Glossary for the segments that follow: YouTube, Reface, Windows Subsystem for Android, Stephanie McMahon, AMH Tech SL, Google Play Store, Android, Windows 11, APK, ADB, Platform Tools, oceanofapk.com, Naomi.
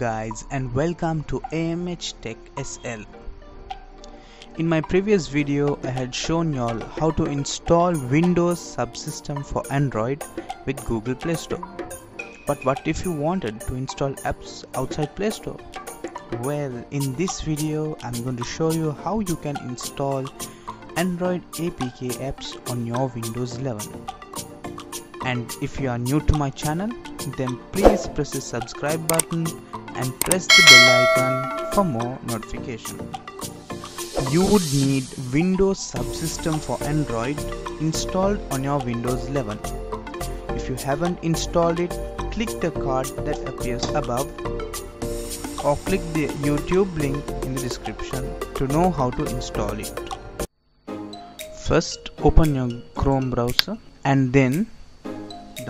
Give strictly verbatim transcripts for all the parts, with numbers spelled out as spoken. guys and welcome to A M H Tech S L. In my previous video I had shown y'all how to install Windows Subsystem for Android with Google Play Store. But what if you wanted to install apps outside Play Store? Well, in this video I'm going to show you how you can install Android A P K apps on your Windows eleven. And if you are new to my channel, then please press the subscribe button and press the bell icon for more notification. You would need Windows Subsystem for Android installed on your Windows eleven. If you haven't installed it, click the card that appears above or click the YouTube link in the description to know how to install it. First, open your Chrome browser and then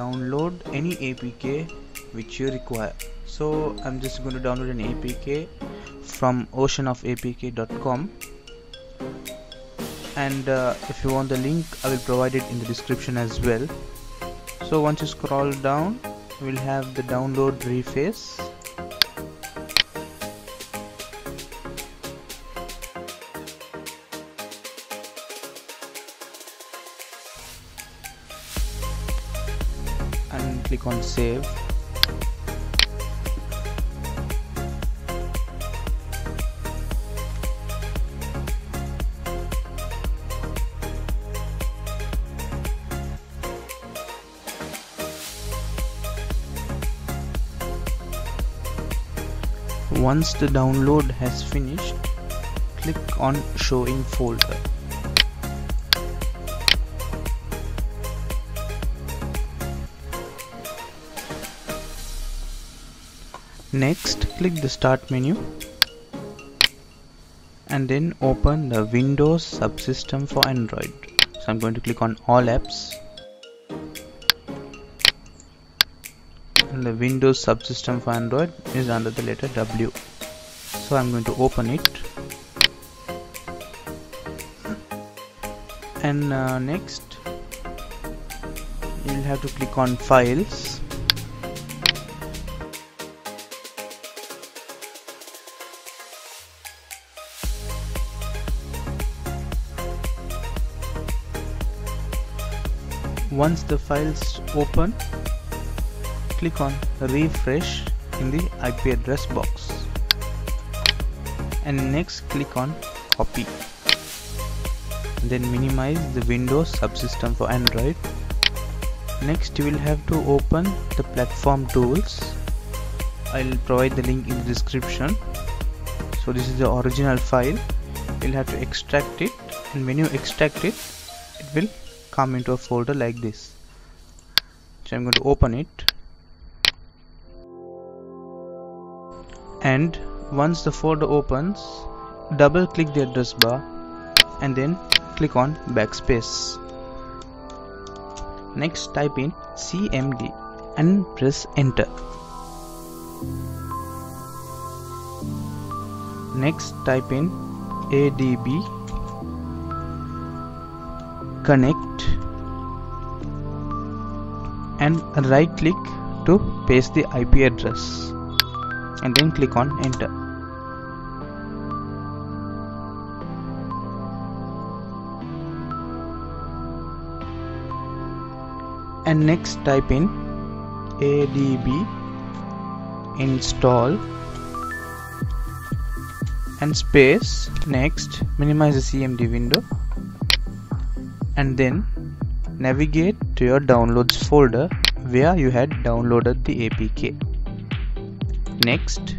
download any A P K which you require. So I'm just going to download an A P K from ocean of A P K dot com, and uh, if you want the link I will provide it in the description as well. So once you scroll down, you will have the download Reface. And click on save. Once the download has finished, click on show in folder. Next, click the start menu and then open the Windows Subsystem for Android. So I'm going to click on all apps and the Windows Subsystem for Android is under the letter W. So I'm going to open it, and uh, next you'll have to click on files. Once the files open, click on refresh in the I P address box and next click on copy. Then minimize the Windows Subsystem for Android. Next you will have to open the Platform Tools. I will provide the link in the description. So this is the original file. You will have to extract it, and when you extract it, it will come into a folder like this. So I'm going to open it, and once the folder opens, double click the address bar and then click on backspace. Next type in C M D and press enter. Next type in A D B connect and right click to paste the I P address and then click on enter. And next type in A D B install and space. Next minimize the C M D window and then navigate to your downloads folder where you had downloaded the A P K. Next,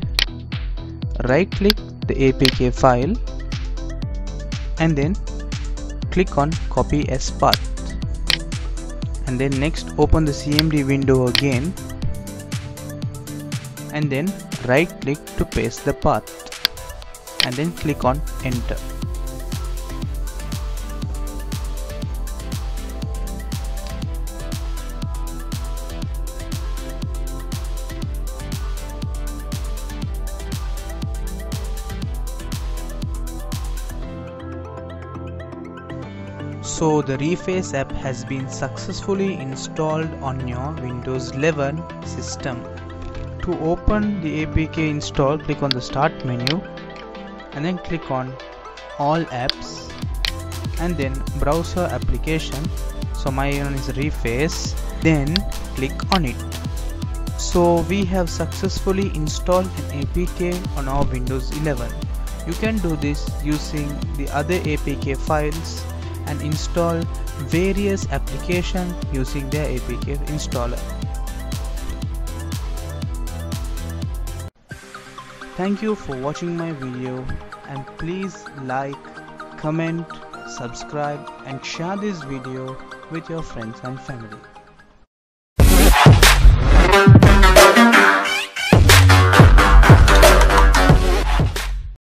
right click the A P K file and then click on copy as path, and then next open the C M D window again and then right click to paste the path and then click on enter. So the Reface app has been successfully installed on your Windows eleven system. To open the A P K install, click on the Start menu and then click on All Apps and then Browser Application. So my one is Reface, then click on it. So we have successfully installed an A P K on our Windows eleven. You can do this using the other A P K files and install various applications using their A P K installer. Thank you for watching my video, and please like, comment, subscribe and share this video with your friends and family.